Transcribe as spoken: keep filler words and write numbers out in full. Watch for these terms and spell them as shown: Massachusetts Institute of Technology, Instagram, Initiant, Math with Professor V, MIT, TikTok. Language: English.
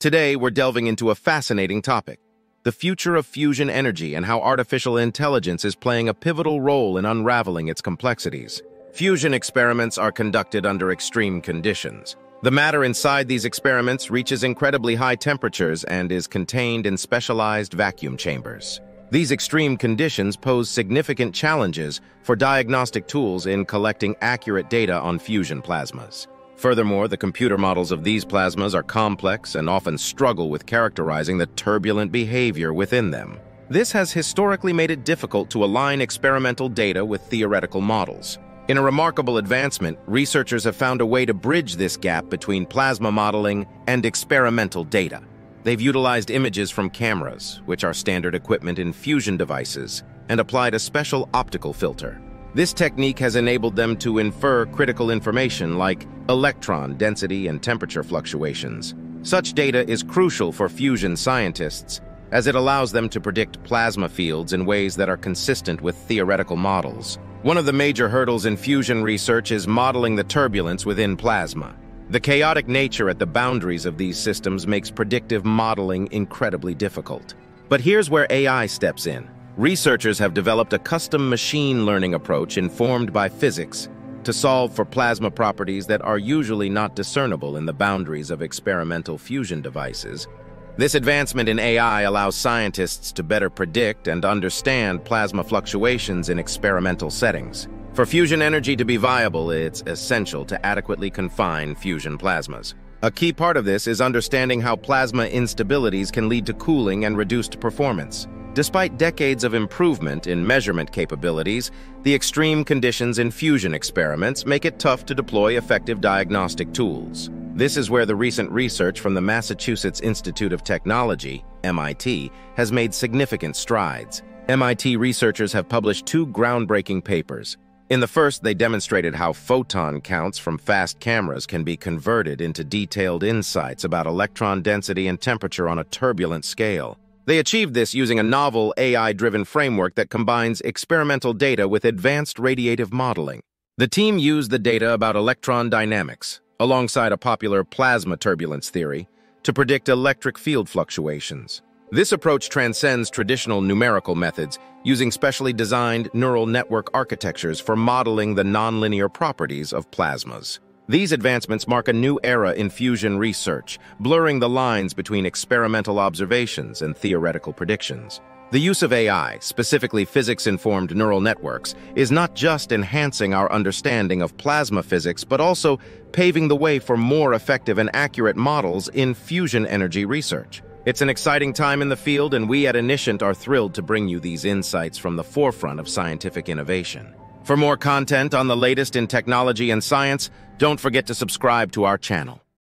Today, we're delving into a fascinating topic: the future of fusion energy and how artificial intelligence is playing a pivotal role in unraveling its complexities. Fusion experiments are conducted under extreme conditions. The matter inside these experiments reaches incredibly high temperatures and is contained in specialized vacuum chambers. These extreme conditions pose significant challenges for diagnostic tools in collecting accurate data on fusion plasmas. Furthermore, the computer models of these plasmas are complex and often struggle with characterizing the turbulent behavior within them. This has historically made it difficult to align experimental data with theoretical models. In a remarkable advancement, researchers have found a way to bridge this gap between plasma modeling and experimental data. They've utilized images from cameras, which are standard equipment in fusion devices, and applied a special optical filter. This technique has enabled them to infer critical information like electron density and temperature fluctuations. Such data is crucial for fusion scientists, as it allows them to predict plasma fields in ways that are consistent with theoretical models. One of the major hurdles in fusion research is modeling the turbulence within plasma. The chaotic nature at the boundaries of these systems makes predictive modeling incredibly difficult. But here's where A I steps in. Researchers have developed a custom machine learning approach informed by physics to solve for plasma properties that are usually not discernible in the boundaries of experimental fusion devices. This advancement in A I allows scientists to better predict and understand plasma fluctuations in experimental settings. For fusion energy to be viable, it's essential to adequately confine fusion plasmas. A key part of this is understanding how plasma instabilities can lead to cooling and reduced performance. Despite decades of improvement in measurement capabilities, the extreme conditions in fusion experiments make it tough to deploy effective diagnostic tools. This is where the recent research from the Massachusetts Institute of Technology, M I T, has made significant strides. M I T researchers have published two groundbreaking papers. In the first, they demonstrated how photon counts from fast cameras can be converted into detailed insights about electron density and temperature on a turbulent scale. They achieved this using a novel A I-driven framework that combines experimental data with advanced radiative modeling. The team used the data about electron dynamics, alongside a popular plasma turbulence theory, to predict electric field fluctuations. This approach transcends traditional numerical methods, using specially designed neural network architectures for modeling the nonlinear properties of plasmas. These advancements mark a new era in fusion research, blurring the lines between experimental observations and theoretical predictions. The use of A I, specifically physics-informed neural networks, is not just enhancing our understanding of plasma physics, but also paving the way for more effective and accurate models in fusion energy research. It's an exciting time in the field, and we at Initiant are thrilled to bring you these insights from the forefront of scientific innovation. For more content on the latest in technology and science, don't forget to subscribe to our channel.